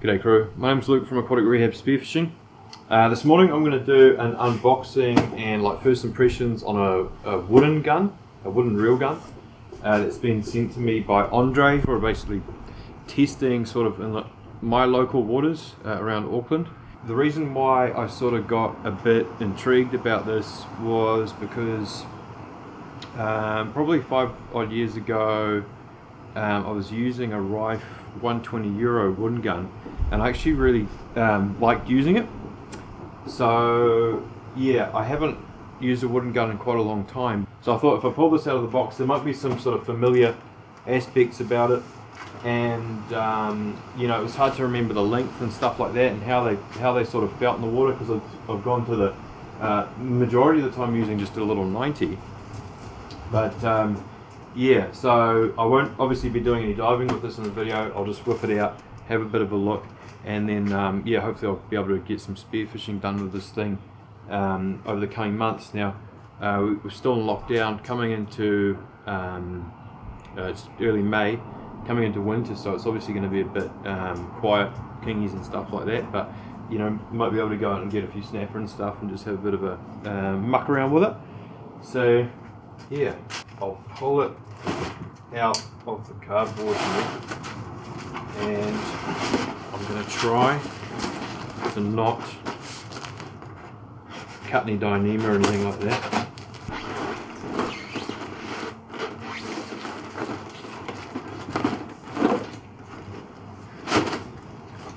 G'day crew, my name's Luke from Aquatic Rehab Spearfishing. This morning I'm going to do an unboxing and like first impressions on a wooden reel gun that's been sent to me by Andre for basically testing sort of in my local waters around Auckland. The reason why I sort of got a bit intrigued about this was because probably 5 odd years ago I was using a Riffe 120 euro wooden gun, and I actually really liked using it. So yeah, I haven't used a wooden gun in quite a long time, so I thought if I pull this out of the box there might be some sort of familiar aspects about it, and you know, it was hard to remember the length and stuff like that and how they sort of felt in the water, because I've gone to the majority of the time using just a little 90, but yeah, so I won't obviously be doing any diving with this in the video. I'll just whip it out, have a bit of a look, and then yeah, hopefully I'll be able to get some spearfishing done with this thing over the coming months. Now we're still in lockdown, coming into it's early May, coming into winter, so it's obviously going to be a bit quiet, kingies and stuff like that, but you know, might be able to go out and get a few snapper and stuff and just have a bit of a muck around with it. So yeah, I'll pull it out of the cardboard here, and I'm going to try to not cut any Dyneema or anything like that.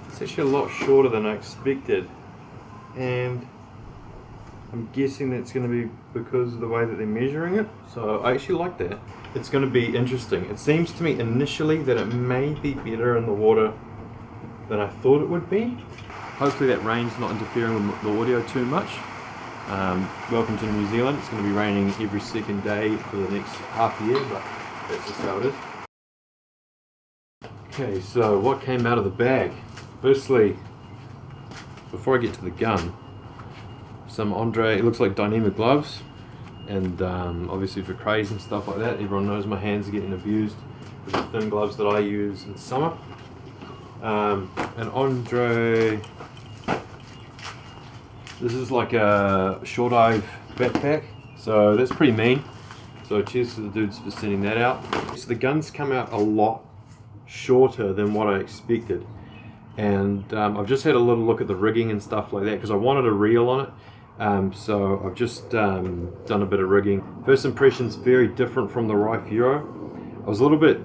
It's actually a lot shorter than I expected, and I'm guessing that's going to be because of the way that they're measuring it. So I actually like that. It's going to be interesting. It seems to me initially that it may be better in the water than I thought it would be. Hopefully that rain's not interfering with the audio too much. Welcome to New Zealand. It's going to be raining every second day for the next half year, but that's just how it is. Okay, so what came out of the bag? Firstly, before I get to the gun, some Andre, it looks like Dyneema gloves, and obviously for craze and stuff like that, everyone knows my hands are getting abused with the thin gloves that I use in summer. And Andre, this is like a shore dive backpack, so that's pretty mean, so cheers to the dudes for sending that out. So the guns come out a lot shorter than what I expected, and I've just had a little look at the rigging and stuff like that, because I wanted a reel on it. So I've just done a bit of rigging. First impressions very different from the Riffe Euro. I was a little bit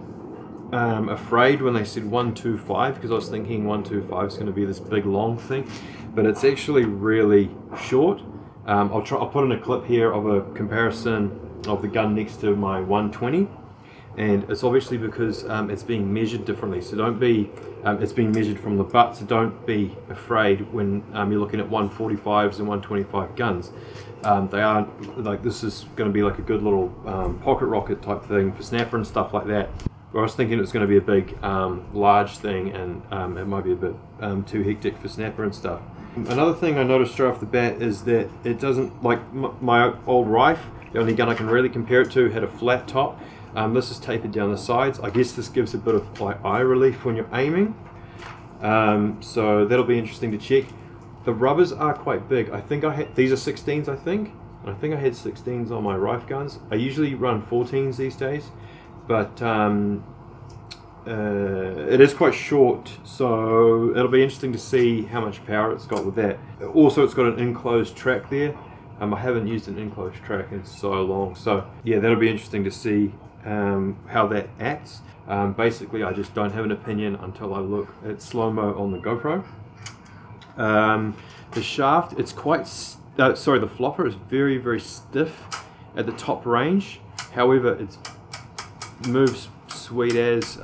afraid when they said 125, because I was thinking 125 is going to be this big long thing, but it's actually really short. I'll put in a clip here of a comparison of the gun next to my 120, and it's obviously because it's being measured differently, so don't be it's being measured from the butt, so don't be afraid when you're looking at 145s and 125 guns. They are like, this is going to be like a good little pocket rocket type thing for snapper and stuff like that, but I was thinking it's going to be a big large thing, and it might be a bit too hectic for snapper and stuff. Another thing I noticed straight off the bat is that it doesn't, like my old Riffe, the only gun I can really compare it to, had a flat top. This is tapered down the sides. I guess this gives a bit of like eye relief when you're aiming. So that'll be interesting to check. The rubbers are quite big. I think I had, these are 16s I think. I think I had 16s on my Riffe guns. I usually run 14s these days, but it is quite short, so it'll be interesting to see how much power it's got with that. Also, it's got an enclosed track there. I haven't used an enclosed track in so long, so yeah, that'll be interesting to see how that acts. Basically, I just don't have an opinion until I look at slow-mo on the GoPro. The shaft, it's quite, sorry, the flopper is very, very stiff at the top range. However, it moves sweet as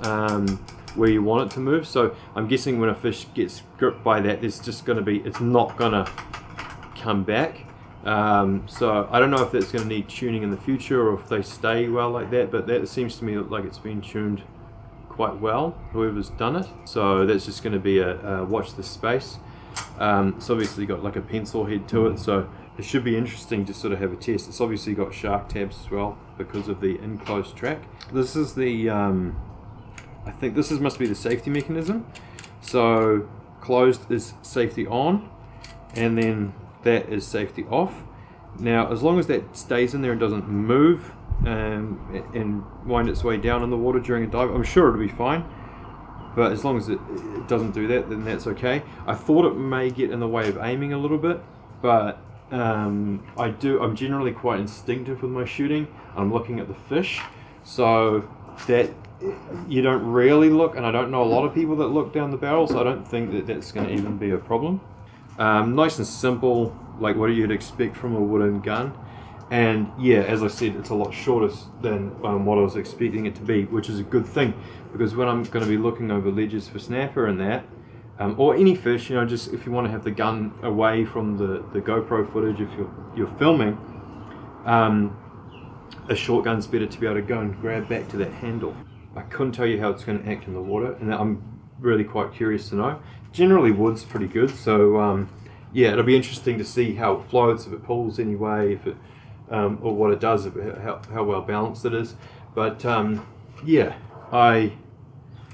where you want it to move. So I'm guessing when a fish gets gripped by that, there's just going to be, it's not going to come back. So I don't know if that's going to need tuning in the future or if they stay well like that, but that seems to me like it's been tuned quite well, whoever's done it. So that's just going to be a watch this space. It's obviously got like a pencil head to it, so it should be interesting to sort of have a test. It's obviously got shark tabs as well because of the enclosed track. This is the, I think this must be the safety mechanism. So closed is safety on, and then that is safety off. Now, as long as that stays in there and doesn't move and wind its way down in the water during a dive, I'm sure it'll be fine. But as long as it doesn't do that, then that's okay. I thought it may get in the way of aiming a little bit, but I'm generally quite instinctive with my shooting. I'm looking at the fish, so that you don't really look, and I don't know a lot of people that look down the barrel, so I don't think that that's going to even be a problem. Nice and simple, like what you'd expect from a wooden gun. And yeah, as I said, it's a lot shorter than what I was expecting it to be, which is a good thing, because when I'm going to be looking over ledges for snapper and that, or any fish, you know, just if you want to have the gun away from the GoPro footage if you're filming, a short gun's better to be able to go and grab back to that handle. I couldn't tell you how it's going to act in the water, and I'm really quite curious to know. Generally wood's pretty good, so yeah, it'll be interesting to see how it floats, if it pulls anyway, if it, or what it does, how well balanced it is. But yeah, I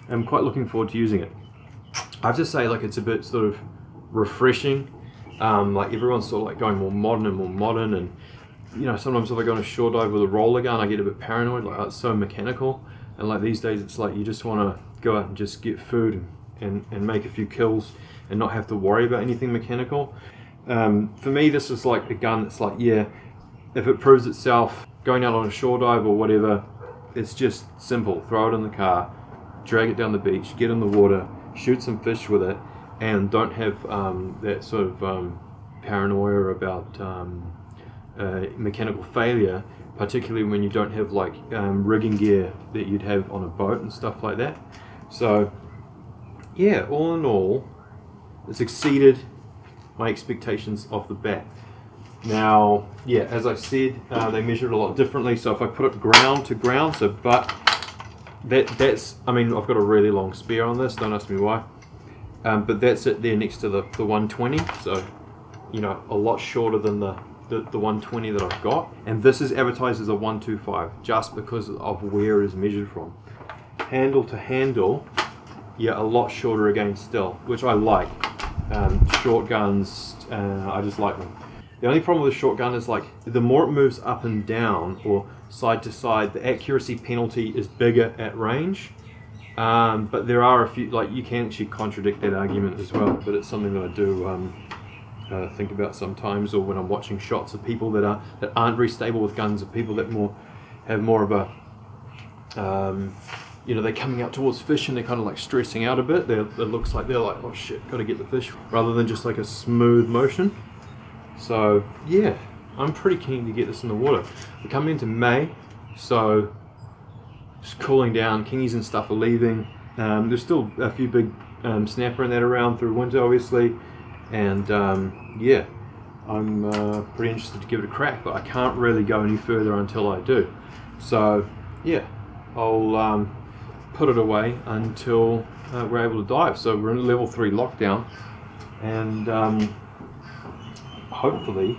am quite looking forward to using it. I have to say, like, it's a bit sort of refreshing. Like, everyone's sort of like going more modern, and you know, sometimes if I go on a shore dive with a roller gun, I get a bit paranoid, like, oh, it's so mechanical. And like these days, it's like you just want to go out and just get food and make a few kills and not have to worry about anything mechanical. For me, this is like a gun that's like, yeah, if it proves itself going out on a shore dive or whatever, it's just simple. Throw it in the car, drag it down the beach, get in the water, shoot some fish with it, and don't have that sort of paranoia about mechanical failure, particularly when you don't have like rigging gear that you'd have on a boat and stuff like that. So yeah, all in all, it's exceeded my expectations off the bat. Now, yeah, as I said, they measure it a lot differently. So if I put it ground to ground, so but that's, I mean, I've got a really long spear on this, don't ask me why. But that's it there next to the 120. So, you know, a lot shorter than the 120 that I've got. And this is advertised as a 125, just because of where it is measured from. Handle to handle, yeah, a lot shorter again still, which I like. Short guns, I just like them. The only problem with a shotgun is, like, the more it moves up and down or side to side, the accuracy penalty is bigger at range. But there are a few, like, you can actually contradict that argument as well, but it's something that I do think about sometimes, or when I'm watching shots of people that aren't very stable with guns, or people that have more of a, you know, they're coming out towards fish and they're kind of like stressing out a bit. It looks like they're like, oh shit, gotta get the fish, rather than just like a smooth motion. So yeah, I'm pretty keen to get this in the water. We're coming into May, so it's cooling down, kingies and stuff are leaving. There's still a few big snapper in that around through winter, obviously. And yeah, I'm pretty interested to give it a crack, but I can't really go any further until I do. So yeah, I'll put it away until we're able to dive. So we're in level 3 lockdown, and hopefully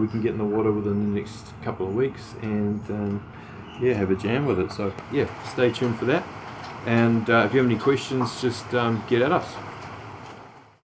we can get in the water within the next couple of weeks and yeah, have a jam with it. So yeah, stay tuned for that, and if you have any questions, just get at us.